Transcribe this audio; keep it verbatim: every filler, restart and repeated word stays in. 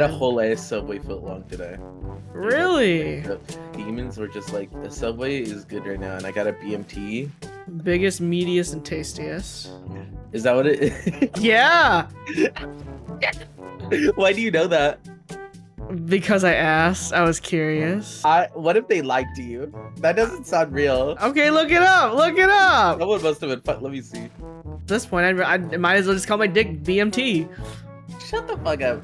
That whole ass Subway footlong today. Really? Demons were just like, the Subway is good right now, and I got a B M T. Biggest, meatiest, and tastiest. Is that what it is? Yeah! Why do you know that? Because I asked. I was curious. I, what if they lied to you? That doesn't sound real. Okay, look it up. Look it up. Someone must have been fun. Let me see. At this point, I might as well just call my dick B M T. Shut the fuck up.